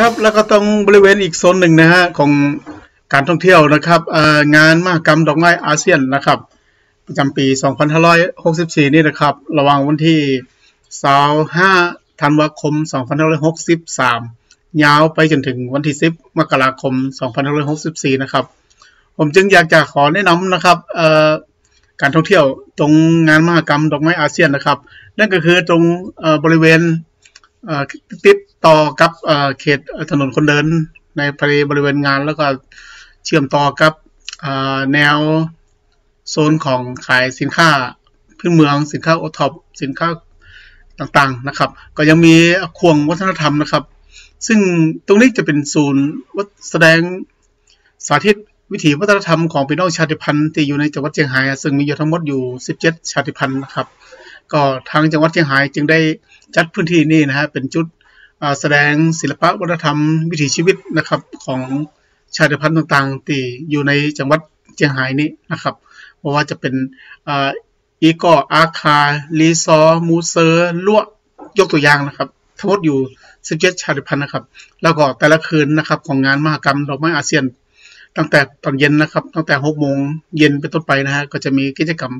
ครับแล้วก็ตรงบริเวณอีกโซนหนึ่งนะฮะของการท่องเที่ยวนะครับงานมหกรรมดอกไม้อาเซียนนะครับประจำปี2564นี่นะครับระหว่างวันที่25ธันวาคม2563ยาวไปจนถึงวันที่10มกราคม2564นะครับผมจึงอยากจะขอแนะนำนะครับการท่องเที่ยวตรงงานมหกรรมดอกไม้อาเซียนนะครับนั่นก็คือตรงบริเวณติดต่อกับเขตถนนคนเดินในบริเวณงานแล้วก็เชื่อมต่อกับแนวโซนของขายสินค้าพื้นเมืองสินค้าโอท็อปสินค้าต่างๆนะครับก็ยังมีข่วงวัฒนธรรมนะครับซึ่งตรงนี้จะเป็นศูนย์แสดงสาธิตวิถีวัฒนธรรมของพี่น้องชาติพันธุ์ที่อยู่ในจังหวัดเชียงรายซึ่งมีอยู่ทั้งหมดอยู่17ชาติพันธุ์นะครับก็ทางจังหวัดเชียงรายจึงได้จัดพื้นที่นี่นะฮะเป็นจุดแสดงศิลปะวัฒนธรรมวิถีชีวิตนะครับของชาติพันธุ์ต่างๆที่อยู่ในจังหวัดเชียงรายนี้นะครับเพราะว่าจะเป็นอีกออาคาลีซอมูเซอร์ลวกยกตัวอย่างนะครับทั้งหมดอยู่17ชาติพันธุ์นะครับแล้วก็แต่ละคืนนะครับของงานมหกรรมดอกไม้อาเซียนตั้งแต่ตอนเย็นนะครับตั้งแต่18:00 น.เป็นต้นไปนะฮะก็จะมีกิจกรรม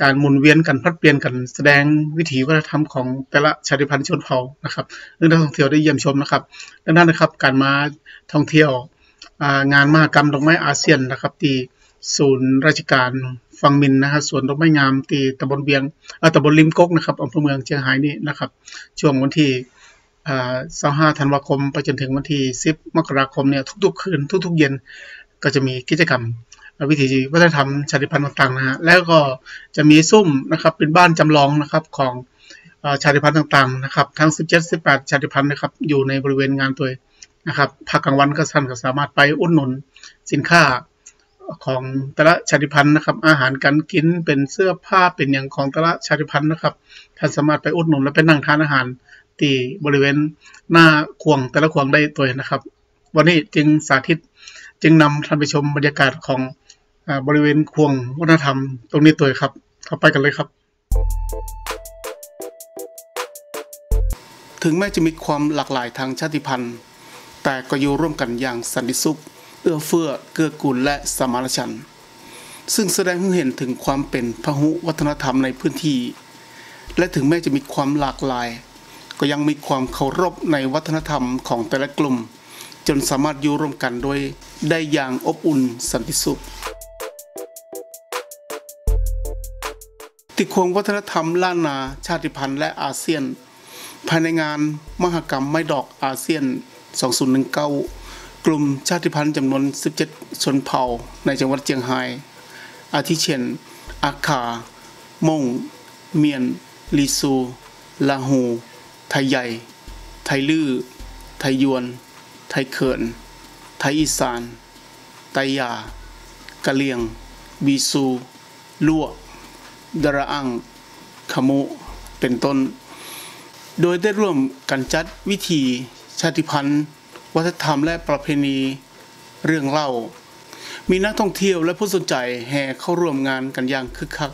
การหมุนเวียนกันพัดเปลี่ยนกันแสดงวิถีวัฒนธรรมของแต่ละชาติพันธุ์ชนเผ่านะครับเรื่องนักท่องเที่ยวได้เยี่ยมชมนะครับดังนั้นนะครับการมาท่องเที่ยวงานมหกรรมดอกไม้อาเซียนนะครับที่ศูนย์ราชการฟังมินนะครับสวนดอกไม้งามที่ตำบลเบียงตำบลริมก๊กนะครับอำเภอเมืองเชียงรายนี่นะครับช่วงวันที่25ธันวาคมไปจนถึงวันที่10มกราคมเนี่ยทุกๆคืนทุกๆเย็นก็จะมีกิจกรรมวิถีวัฒนธรรมชาติพันธุ์ต่างๆนะฮะแล้วก็จะมีซุ้มนะครับเป็นบ้านจำลองนะครับของชาติพันธุ์ต่างๆนะครับทั้ง17-18ชาติพันธุ์นะครับอยู่ในบริเวณงานตัวนะครับภาคกลางวันก็ท่านก็สามารถไปอุดหนุนสินค้าของแต่ละชาติพันธุ์นะครับอาหารการกินเป็นเสื้อผ้าเป็นอย่างของแต่ละชาติพันธุ์นะครับท่านสามารถไปอุดหนุนและไปนั่งทานอาหารที่บริเวณหน้าข่วงแต่ละข่วงได้ตัวนะครับวันนี้จึงสาธิตจึงนำท่านไปชมบรรยากาศของบริเวณข่วงวัฒนธรรมตรงนี้ตัวครับเข้าไปกันเลยครับถึงแม้จะมีความหลากหลายทางชาติพันธุ์แต่ก็อยู่ร่วมกันอย่างสันติสุขเอื้อเฟื้อเกื้อกูลและสมานฉันท์ซึ่งแสดงให้เห็นถึงความเป็นพหุวัฒนธรรมในพื้นที่และถึงแม้จะมีความหลากหลายก็ยังมีความเคารพในวัฒนธรรมของแต่ละกลุ่มจนสามารถอยู่ร่วมกันโดยได้อย่างอบอุ่นสันติสุขติดควงวัฒนธรรมล้านนาชาติพันธุ์และอาเซียนภายในงานมหกรรมไม้ดอกอาเซียน2019กลุ่มชาติพันธุ์จำนวน17ชนเผ่าในจังหวัดเชียงรายอาทิเช่นอาคามงเมียนลีซูลาหูไทยใหญ่ไทยลื้อไทยยวนไทยเขินไทยอีสานไตยากะเลียงบีซูลั่วดาระอังขมุเป็นต้นโดยได้ร่วมกันจัดวิถีชาติพันธุ์วัฒนธรรมและประเพณีเรื่องเล่ามีนักท่องเที่ยวและผู้สนใจแห่เข้าร่วมงานกันอย่างคึกคัก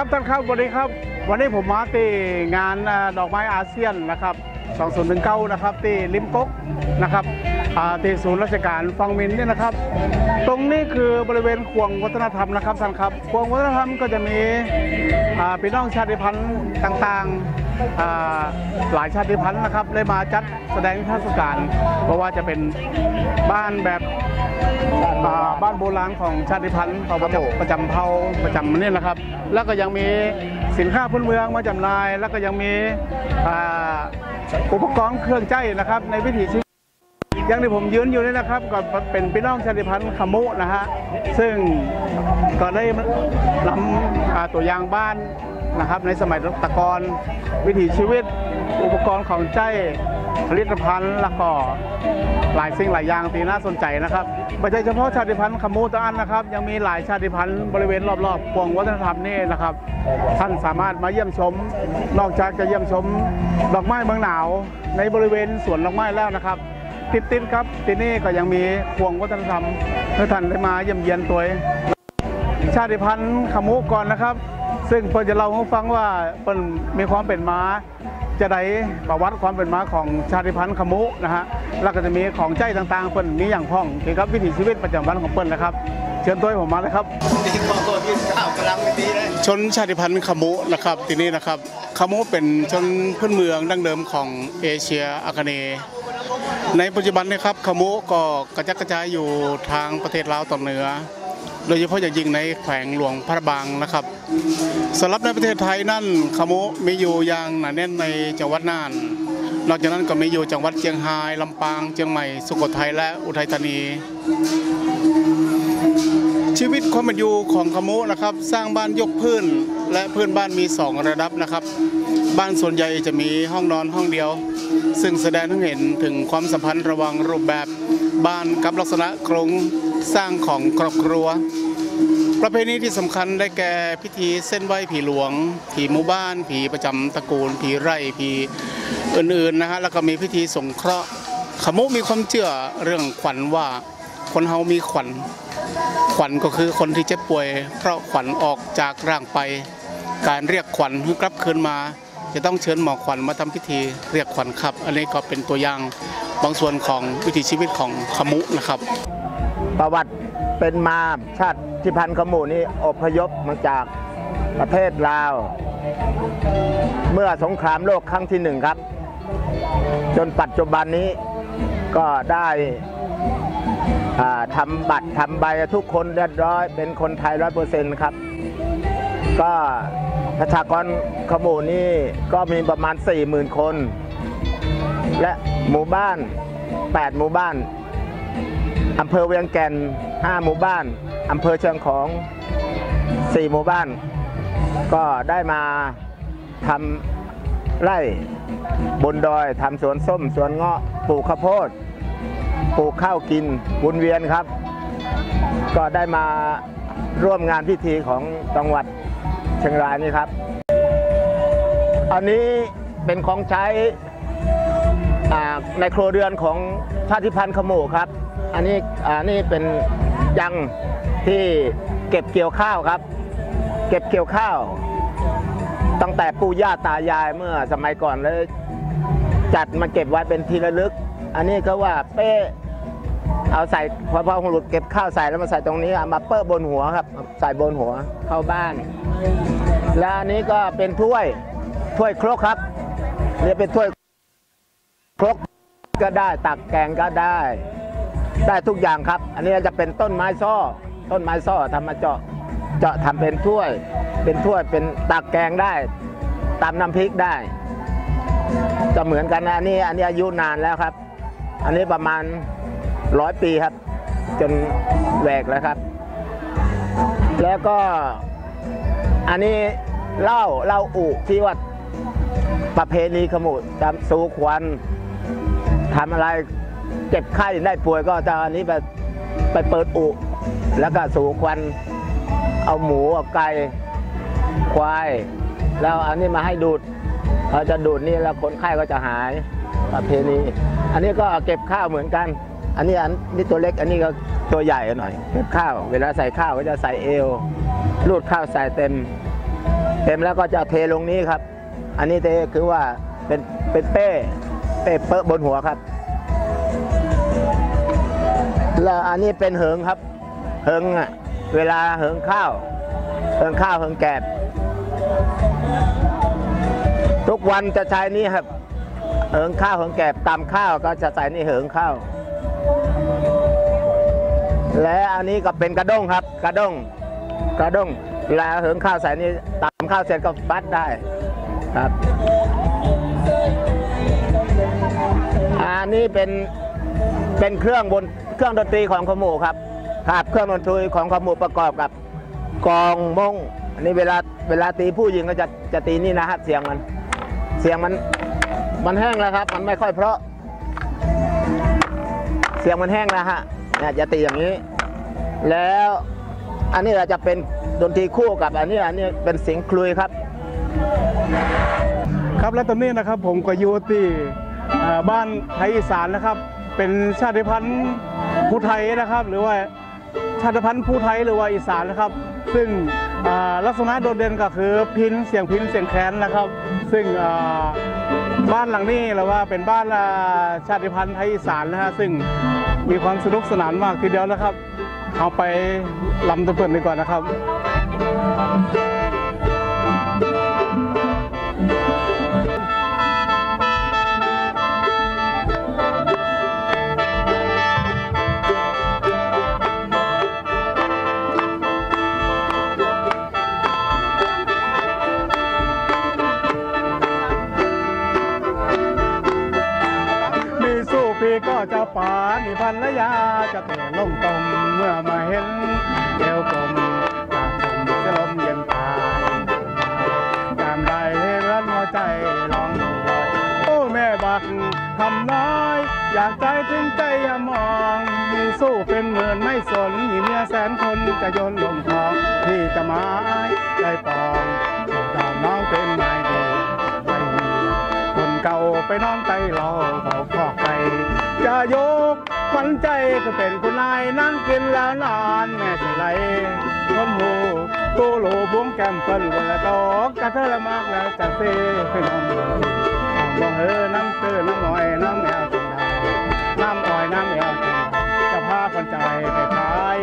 ครับท่านครับวันนี้ครับวันนี้ผมมาที่งานดอกไม้อาเซียนนะครับ2019นะครับที่ริมก๊กนะครับที่ศูนย์ราชการฟังมินเนี่ยนะครับตรงนี้คือบริเวณข่วงวัฒนธรรมนะครับท่านครับข่วงวัฒนธรรมก็จะมีพี่น้องชาติพันธุ์ต่างๆหลายชาติพันธุ์นะครับได้มาจัดแสดงนิทรรศการเพราะว่าจะเป็นบ้านแบบบ้านโบราณของชาติพันธุ์ประจำเผ่าประจำเนี่ยนะครับแล้วก็ยังมีสินค้าพื้นเมืองมาจำหน่ายแล้วก็ยังมีอุปกรณ์เครื่องใช้นะครับในวิถีชีวิตอย่างที่ผมยืนอยู่นี่นะครับก็เป็นพี่น้องชาติพันธุ์ขมุนะฮะซึ่งก็ได้นำตัวอย่างบ้านนะครับในสมัยตะกอนวิถีชีวิตอุปกรณ์ของใช้ ผลิตภัณฑ์แล้วก็หลายสิ่งหลายอย่างที่น่าสนใจนะครับไม่ใช่เฉพาะชาติพันธุ์ขมูตะอันนะครับยังมีหลายชาติพันธุ์บริเวณรอบๆกวงวัฒนธรรมนี่นะครับท่านสามารถมาเยี่ยมชมนอกจากจะเยี่ยมชมดอกไม้เมืองหนาวในบริเวณสวนดอกไม้แล้วนะครับติดครับที่นี่ก็ยังมีกวงวัฒนธรรมให้ท่านได้มาเยี่ยมเยียนตัวชาติพันธุ์ขมูก่อนนะครับซึ่งเพิ่นจะเล่าให้ฟังว่าเพิ่นมีความเป็นมาจะได้ประวัติความเป็นมาของชาติพันธุ์ขมูนะฮะแล้วก็จะมีของใจต่างๆเพิ่นมีอย่างพ้องเกี่ยวกับวิถีชีวิตประจำวันของเพิ่นนะครับเชิญตัวผมมาเลยครับชนชาติพันธุ์ขมูนะครับที่นี่นะครับขมูเป็นชนพื้นเมืองดั้งเดิมของเอเชียอาคเนย์ในปัจจุบันนะครับขมูก็กระจัดกระจายอยู่ทางประเทศลาวตอนเหนือโดยเฉพาะอย่างยิ่งในแขวงหลวงพระบางนะครับสำหรับในประเทศไทยนั่นขมูมีอยู่อย่างหนาแน่นในจังหวัดน่านนอกจากนั้นก็มีอยู่จังหวัดเชียงรายลำปางเชียงใหม่สุโขทัยและอุทัยธานีชีวิตความเป็นอยู่ของขมูนะครับสร้างบ้านยกพื้นและพื้นบ้านมี2ระดับนะครับบ้านส่วนใหญ่จะมีห้องนอนห้องเดียวซึ่งแสดงให้เห็นถึงความสัมพันธ์ระหว่างรูปแบบบ้านกับลักษณะโครงสร้างของครอบครัวประเพณีที่สำคัญได้แก่พิธีเส้นไหว้ผีหลวงผีหมู่บ้านผีประจำตระกูลผีไร่ผีอื่นๆนะฮะแล้วก็มีพิธีสงเคราะห์ขมูมีความเชื่อเรื่องขวัญว่าคนเฮามีขวัญก็คือคนที่เจ็บป่วยเพราะขวัญออกจากร่างไปการเรียกขวัญให้กลับคืนมาจะต้องเชิญหมอขวัญมาทำพิธีเรียกขวัญครับอันนี้ก็เป็นตัวอย่างบางส่วนของวิถีชีวิตของขมูนะครับประวัติเป็นมาชาติพันธุ์ขมูนี้อพยพมาจากประเทศลาวเมื่อสงครามโลกครั้งที่1ครับจนปัจจุบันนี้ก็ได้ทำบัตรทำใบทุกคนเรียบร้อยเป็นคนไทย 100% ครับก็ประชากรขมูนี่ก็มีประมาณ 40,000 คนและหมู่บ้าน8หมู่บ้านอำเภอเวียงแก่น5หมู่บ้านอำเภอเชียงของ4หมู่บ้านก็ได้มาทำไร่บนดอยทำสวนส้มสวนเงาะปลูกข้าวโพดปลูกข้าวกินวนเวียนครับก็ได้มาร่วมงานพิธีของจังหวัดเชียงรายนี่ครับอันนี้เป็นของใช้ในครัวเรือนของชาติพันธุ์ขมูครับอันนี้เป็นยังที่เก็บเกี่ยวข้าวครับเก็บเกี่ยวข้าวตั้งแต่ปู่ย่าตายายเมื่อสมัยก่อนเลยจัดมาเก็บไว้เป็นที่ระลึกอันนี้ก็ว่าเป้เอาใส่พอหลุดเก็บข้าวใส่แล้วมาใส่ตรงนี้มาเป้บนหัวครับใส่บนหัวเข้าบ้านแล้วอันนี้ก็เป็นถ้วยครกครับเรียกเป็นถ้วยครกก็ได้ตักแกงก็ได้ทุกอย่างครับอันนี้จะเป็นต้นไม้ซ้อทำมาเจาะทำเป็นถ้วยเป็นตักแกงได้ตำน้ำพริกได้จะเหมือนกันนะอันนี้อายุนานแล้วครับอันนี้ประมาณ100 ปีครับจนแหวกแล้วครับแล้วก็อันนี้เหล้าอุที่ว่าประเพณีขมูตามสูขวัญทำอะไรเจ็บไข้ได้ป่วยก็จะอันนี้ไปเปิดอุแล้วก็สูขวัญเอาหมูเอาไก่ควายแล้วอันนี้มาให้ดูดเขาจะดูดนี่แล้วคนไข้ก็จะหายประเพณีอันนี้ก็เก็บข้าวเหมือนกันอันนี้ตัวเล็กอันนี้ก็ตัวใหญ่หน่อยเก็บข้าวเวลาใส่ข้าวก็จะใส่เอวรูดข้าวใส่เต็มแล้วก็จะเทลงนี้ครับอันนี้เทคือว่าเป็นเป้เปิดบนหัวครับแล้วอันนี้เป็นเหิงครับเหิงอ่ะเวลาเหิงข้าวเหิงแกบทุกวันจะใช้นี่ครับเหิงข้าวเหิงแกบตำข้าวก็จะใส่นี่เหิงข้าวและอันนี้ก็เป็นกระด้งครับกระด้งแล้วเหิงข้าวใส่นี่ตำข้าวเสร็จก็ปัดได้ครับอันนี้เป็นเครื่องดนตรีของขมูครับเครื่องดนตรีของขมูประกอบกับกองมงอันนี้เวลาตีผู้หญิงก็จะตีนี่นะครับเสียงมันแห้งแล้วครับมันไม่ค่อยเพราะ สียงมันแห้งนะฮะเนี่ยจะตีอย่างนี้แล้วอันนี้เราจะเป็นดนตรีคู่กับอันนี้เป็นเสียงคลุยครับครับและตอนนี้นะครับผมก็อยู่ที่บ้านไทยอีสานนะครับเป็นชาติพันธุ์ภูไทยนะครับหรือว่าชาติพันธุ์ภูไทยหรือว่าอีสานนะครับซึ่งลักษณะโดดเด่นก็คือพินเสียงแคนนะครับซึ่งบ้านหลังนี้เราว่าเป็นบ้านชาติพันธุ์ไทยอีสานนะฮะซึ่งมีความสนุกสนานมากทีเดียวนะครับเอาไปลำตะเพิ่นดีกว่านะครับก็จะป่านิพันธ์ระยะจะแต่ลงตมเมื่อมาเห็นเอวกลมปากชมจะลมเย็นตายตามใดเห็นรันหัวใจลองดูโอ้แม่บักทำน้อยอยากใจถึงใจอย่ามองมีสู้เป็นเหมือนไม่สนมีเมียแสนคนจะโยนลงทองที่จะไม้ใจปองดาวน้องเป็นไม้ดีไม่มีคนเก่าไปนอนใจเราเผาคอกไปจะยกขวัญใจก็เป็นคุณนายนั่งกินแล้วนานแม่สิไรต้นหูตู้โหลบวงแก้มเปิ้ลวันละตอกกระเทละมากแล้วจะเซ่ขึ้นน้ำมองเฮ้น้ำเตื้อน้ำหน่อยน้ำแมวกินได้น้ำอ้อยน้ำแมวกินได้จะพาคนใจไปขาย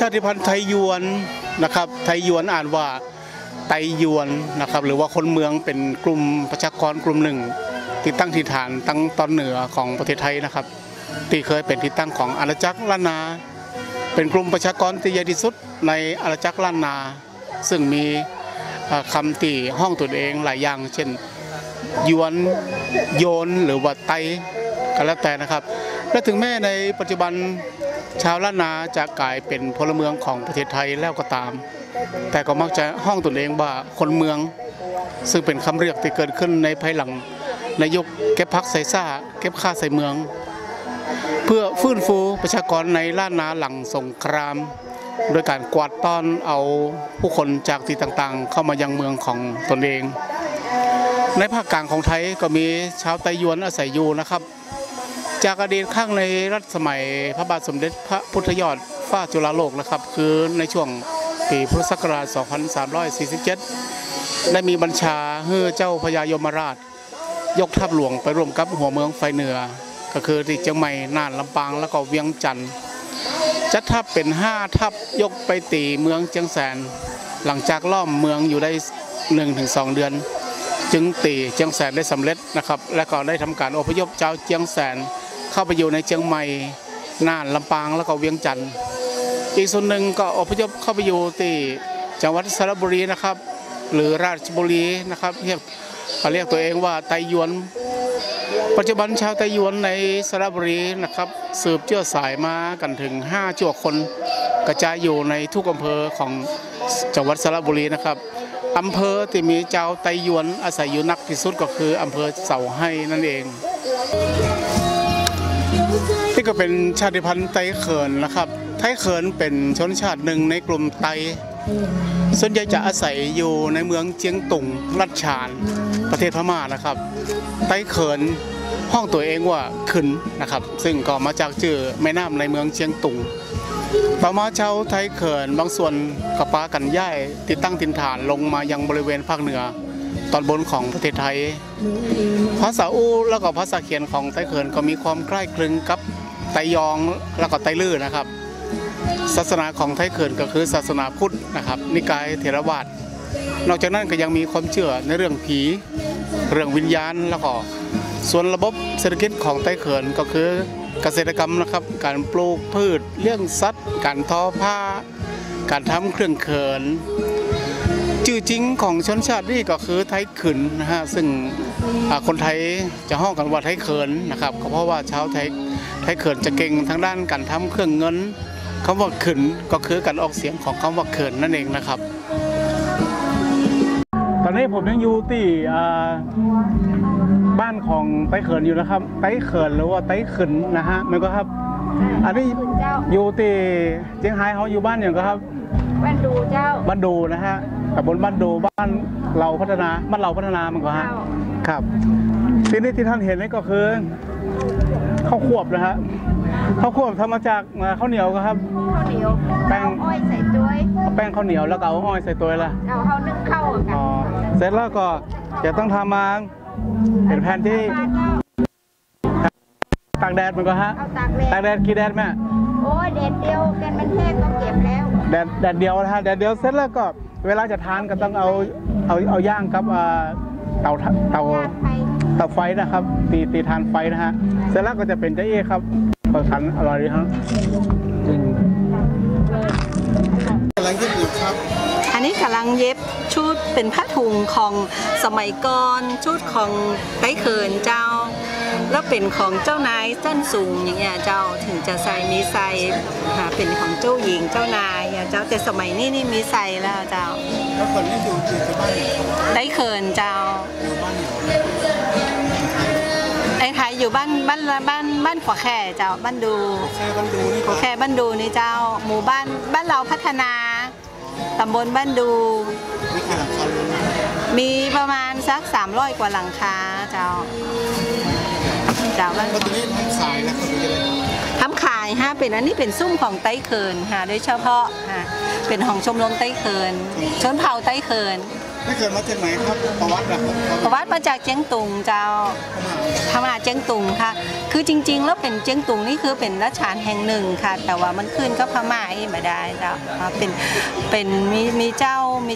ชาติพันธุ์ไทยยวนนะครับไทยยวนอ่านว่าไตยวนนะครับหรือว่าคนเมืองเป็นกลุ่มประชากรกลุ่มหนึ่งที่ตั้งถิ่นฐานตั้งตอนเหนือของประเทศไทยนะครับที่เคยเป็นที่ตั้งของอาณาจักรล้านนาเป็นกลุ่มประชากรที่ใหญ่ที่สุดในอาณาจักรล้านนาซึ่งมีคำตีห้องตนเองหลายอย่างเช่นยวนโยนหรือว่าไตก็แล้วแต่นะครับและถึงแม้ในปัจจุบันชาวล้านนาจะกลายเป็นพลเมืองของประเทศไทยแล้วก็ตามแต่ก็มักจะห้องตนเองว่าคนเมืองซึ่งเป็นคำเรียกที่เกิดขึ้นในภายหลังนายกเก็บพักใส่ซ่าเก็บค่าใส่เมืองเพื่อฟื้นฟูประชากรในล้านนาหลังสงครามโดยการกวาดต้อนเอาผู้คนจากที่ต่างๆเข้ามายังเมืองของตนเองในภาคกลางของไทยก็มีชาวไตยวนอาศัยอยู่นะครับจากอดีตข้างในรัชสมัยพระบาทสมเด็จพระพุทธยอดฟ้าจุฬาโลกนะครับคือในช่วงปีพุทธศักราช 2347 ได้มีบัญชาให้เจ้าพญายมราชยกทัพหลวงไปร่วมกับหัวเมืองฝ่ายเหนือก็คือที่เชียงใหม่น่านลำปางแล้วก็เวียงจันทร์จัดทัพเป็น5ทัพยกไปตีเมืองเชียงแสนหลังจากล้อมเมืองอยู่ได้ 1-2 เดือนจึงตีเชียงแสนได้สำเร็จนะครับและก็ได้ทำการอพยพชาวเชียงแสนเข้าไปอยู่ในเชียงใหม่น่านลำปางแล้วก็เวียงจันทร์อีกส่วนหนึ่งก็อพยพเข้าไปอยู่ที่จังหวัดสระบุรีนะครับหรือราชบุรีนะครับเรียกตัวเองว่าไตยวนปัจจุบันชาวไตยวนในสระบุรีนะครับสืบเชื้อสายมากันถึง5ชั่วคนกระจายอยู่ในทุกอำเภอของจังหวัดสระบุรีนะครับอำเภอที่มีชาวไตยวนอาศัยอยู่นักที่สุดก็คืออำเภอเสาให้นั่นเองนี่ก็เป็นชาติพันธุ์ไตเขินนะครับไตเขินเป็นชนชาติหนึ่งในกลุ่มไตส่วนใหญ่จะอาศัยอยู่ในเมืองเจียงตุงรัชฉานประเทศพม่านะครับไตเขินห้องตัวเองว่าขึนนะครับซึ่งก็มาจากชื่อแม่น้ำในเมืองเจียงตุงต่อมาชาวไทยเขินบางส่วนกระปากันย่ายติดตั้งถิ่นฐานลงมายังบริเวณภาคเหนือตอนบนของประเทศไทยภาษาอู่แล้วก็ภาษาเขียนของไทยเขินก็มีความใกล้คลึงกับไตยองแล้วก็ไตลื้อนะครับศาสนาของไทยเขินก็คือศาสนาพุทธนะครับนิกายเถรวาทนอกจากนั้นก็ยังมีความเชื่อในเรื่องผีเรื่องวิญญาณแล้วก็ส่วนระบบเศรษฐกิจของไทยเขินก็คือเกษตรกรรมนะครับการปลูกพืชเลี้ยงสัตว์การทอผ้าการทำเครื่องเขินชื่อจริงของชนชาตินี่ก็คือไทยขืนนะฮะซึ่งคนไทยจะห้องกันว่าไทยเขินนะครับก็เพราะว่าชาวไทยเขินจะเก่งทางด้านการทำเครื่องเงิน คำว่าเขินก็คือการออกเสียงของคำว่าเขินนั่นเองนะครับตอนนี้ผมยังอยู่ที่บ้านของไต้เขินอยู่นะครับไต้เขินหรือว่าไต้เขินนะฮะมันก็ครับอันนี้อยู่ที่เจียงไฮ้เขาอยู่บ้านอย่างก็ครับบ้านดูเจ้าบ้านดูนะฮะตำบลบ้านดูบ้านเราพัฒนาบ้านเราพัฒนามันก็ฮะครับที่นี่ที่ท่านเห็นนี่ก็คือข้าวขวบนะฮะข้าวขวบทำมาจากข้าวเหนียวครับข้าวเหนียวแป้งอ้อยใส่ตัวแป้งข้าวเหนียวแล้วก็เอาอ้อยใส่ตัวละเอาข้าวนึ่งข้าวอ๋อเสร็จแล้วก็จะต้องทำมาเป็นแผ่นที่ตากแดดมันก็ฮะตากแดดกี่แดดแม่โอ้แดดเดียวกันมันแห้งก็เก็บแล้วแดดเดียวนะฮะแดดเดียวเสร็จแล้วก็เวลาจะทานก็ต้องเอาย่างกับเตาไฟนะครับตีทานไฟนะฮะเสร็จแล้วก็จะเป็นเจ๊เอครับผสมอร่อยดีครับกำลังเย็บอยู่ครับอันนี้กำลังเย็บชุดเป็นผ้าถุงของสมัยก่อนชุดของไต้เขินเจ้าแล้วเป็นของเจ้านายเส้นสูงอย่างเงี้ยเจ้าถึงจะใส่มีใส่เป็นของเจ้าหญิงเจ้านายเจ้าแต่สมัยนี้นี่มีใส่แล้วเจ้าแล้วคนที่อยู่ที่บ้านไต้เขินเจ้าไอ้ไทยอยู่บ้านขวาแค่เจ้าบ้านดูขวาแค่บ้านดูนี่เจ้าหมู่บ้านเราพัฒนาตำบลบ้านดูมีประมาณสัก300กว่าหลังคาเจ้าบ้านตรงนี้ทำขายแล้วคนเยอะเลยทำขายฮะเป็นอันนี้เป็นซุ้มของไต้เขินฮะโดยเฉพาะฮะเป็นของชมรมไต้เขินชนเผ่าไต้เขินไม่เคยมาจากไหนครับประวัติล่ะประวัติมาจากเจียงตุงเจ้าพม่าเจียงตุงค่ะคือจริงๆแล้วเป็นเจียงตุงนี่คือเป็นราชการแห่งหนึ่งค่ะแต่ว่ามันขึ้นก็พม่าไม่ได้เจ้าเป็นมีเ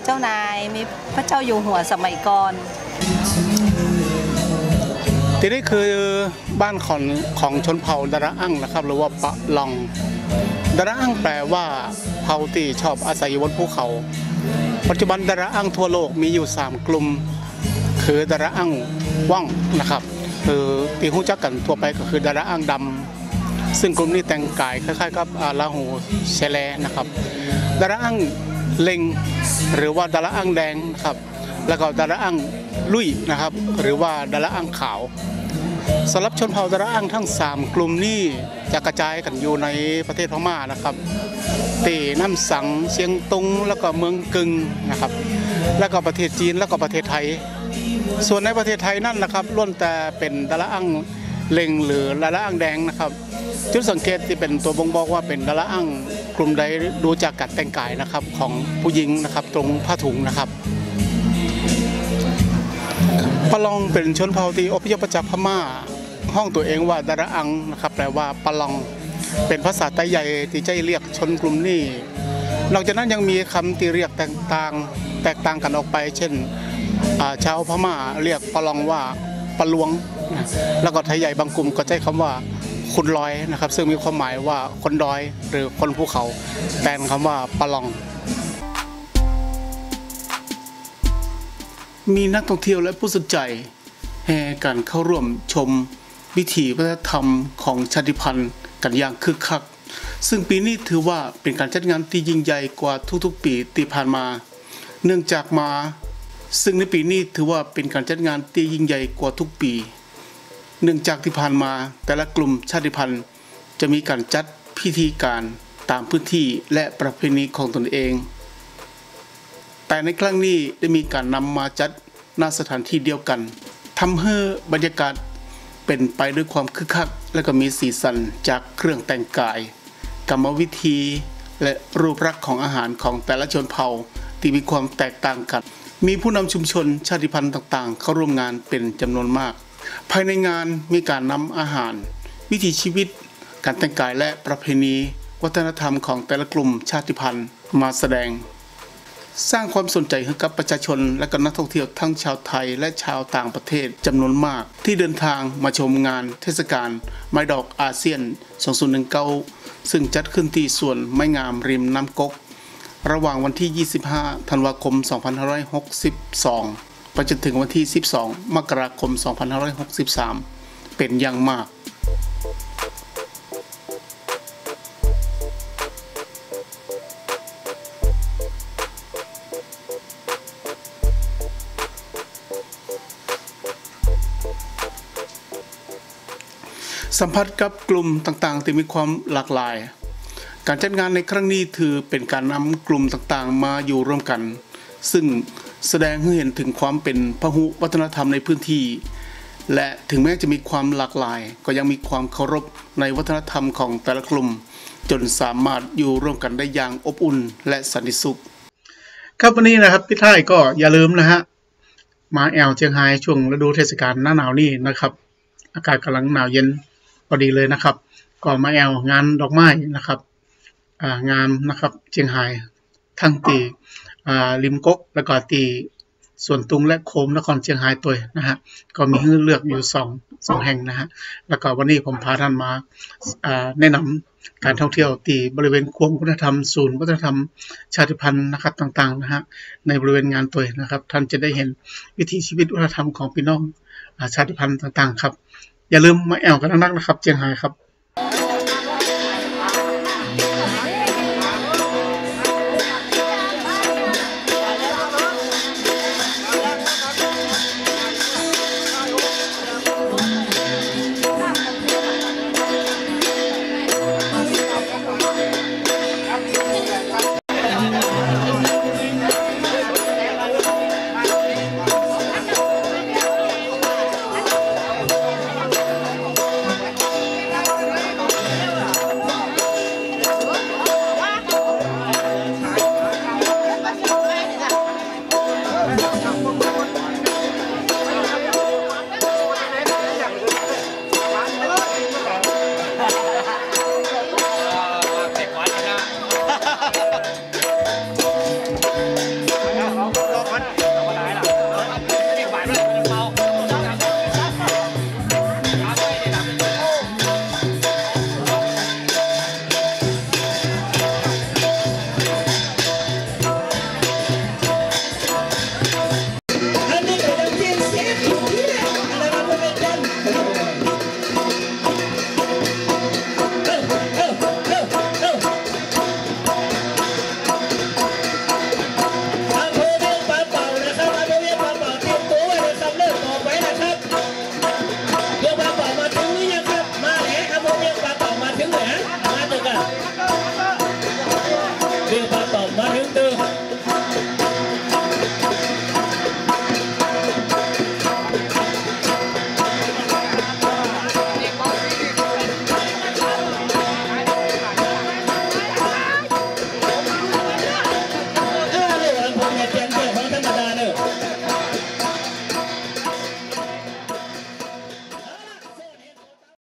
จ้านายมีพระเจ้าอยู่หัวสมัยก่อนที่นี่คือบ้านของชนเผ่าดาราอั่งนะครับหรือว่าปะลองดาราอั่งแปลว่าเผ่าที่ชอบอาศัยอยู่บนภูเขาปัจจุบันดาราอั่งทั่วโลกมีอยู่3กลุ่มคือดาราอั่งว่องนะครับคือที่รู้จักกันทั่วไปก็คือดาราอั่งดำซึ่งกลุ่มนี้แต่งกายคล้ายๆกับลาหูเชลนะครับดาราอั่งเล็งหรือว่าดาราอั่งแดงนะครับแล้วก็ดาราอั่งลุยนะครับหรือว่าดาราอั่งขาวสำหรับชนเผ่าดาราอั่งทั้ง3กลุ่มนี้จะกระจายกันอยู่ในประเทศพม่านะครับตีน้ำสังเชียงตุงแล้วก็เมืองกึงนะครับแล้วก็ประเทศจีนแล้วก็ประเทศไทยส่วนในประเทศไทยนั่นนะครับล้วนแต่เป็นดาราอั่งเล็งหรือดาราอั่งแดงนะครับจุดสังเกตที่เป็นตัวบ่งบอกว่าเป็นดาราอั่งกลุ่มใดดูจากการแต่งกายนะครับของผู้หญิงนะครับตรงผ้าถุงนะครับปะลองเป็นชนเผ่าที่อพยพจากพม่าห้องตัวเองว่าดาราอั่งนะครับแปลว่าปะลองเป็นภาษาไต้ใหญ่ที่ใช้เรียกชนกลุ่มนี้นอกจากนั้นยังมีคำที่เรียกแตกต่างกันออกไปเช่นชาวพม่าเรียกปะลองว่าปะลวงแล้วก็ไทยใหญ่บางกลุ่มก็ใช้คำว่าคนลอยนะครับซึ่งมีความหมายว่าคนดอยหรือคนภูเขาแทนคำว่าปะลองมีนักท่องเที่ยวและผู้สนใจแห่กันเข้าร่วมชมวิถีวัฒนธรรมของชาติพันธุ์กันอย่างคึกคักซึ่งปีนี้ถือว่าเป็นการจัดงานที่ยิ่งใหญ่กว่าทุกๆปีที่ผ่านมาเนื่องจากมาซึ่งในปีนี้ถือว่าเป็นการจัดงานที่ยิ่งใหญ่กว่าทุกปีเนื่องจากที่ผ่านมาแต่ละกลุ่มชาติพันธุ์จะมีการจัดพิธีการตามพื้นที่และประเพณีของตนเองแต่ในครั้งนี้ได้มีการนำมาจัดณสถานที่เดียวกันทำให้บรรยากาศเป็นไปด้วยความคึกคักและก็มีสีสันจากเครื่องแต่งกายกรรมวิธีและรูปลักษณ์ของอาหารของแต่ละชนเผ่าที่มีความแตกต่างกันมีผู้นำชุมชนชาติพันธุ์ต่างๆเข้าร่วมงานเป็นจำนวนมากภายในงานมีการนำอาหารวิถีชีวิตการแต่งกายและประเพณีวัฒนธรรมของแต่ละกลุ่มชาติพันธุ์มาแสดงสร้างความสนใจให้กับประชาชนและก็นักท่องเที่ยวทั้งชาวไทยและชาวต่างประเทศจำนวนมากที่เดินทางมาชมงานเทศกาลไม้ดอกอาเซียน 2019 ซึ่งจัดขึ้นที่สวนไม้งามริมน้ำก๊กระหว่างวันที่25ธันวาคม 2562 ไปจนถึงวันที่12 มกราคม 2563 เป็นอย่างมาก สัมผัสกับกลุ่มต่างๆที่มีความหลากหลายการจัดงานในครั้งนี้ถือเป็นการนำกลุ่มต่างๆมาอยู่ร่วมกันซึ่งแสดงให้เห็นถึงความเป็นพหุวัฒนธรรมในพื้นที่และถึงแม้จะมีความหลากหลายก็ยังมีความเคารพในวัฒนธรรมของแต่ละกลุ่มจนสามารถอยู่ร่วมกันได้อย่างอบอุ่นและสันติสุขครับวันนี้นะครับพี่ท่ายก็อย่าลืมนะฮะมาแอลเชียงไฮ้ช่วงฤดูเทศกาลหน้าหนาวนี่นะครับอากาศกำลังหนาวเย็นพอดีเลยนะครับก็มาแอลงานดอกไม้นะครับงานนะครับเชียงไฮ้ทั้งตีริมก๊กแล้วก็ตีส่วนตุงและโคมนครเชียงไฮ้ตัวนะฮะก็มีให้เลือกอยู่สองแห่งนะฮะแล้วก็วันนี้ผมพาท่านมาแนะนำการท่องเที่ยวตีบริเวณควงวัฒนธรรมศูนย์วัฒนธรรมชาติพันธุ์นะครับต่างๆนะฮะในบริเวณงานตัวนะครับท่านจะได้เห็นวิถีชีวิตวัฒนธรรมของพี่น้องชาติพันธุ์ต่างๆครับอย่าลืมมาแอลกันนักนะครับเชียงไฮ้ครับ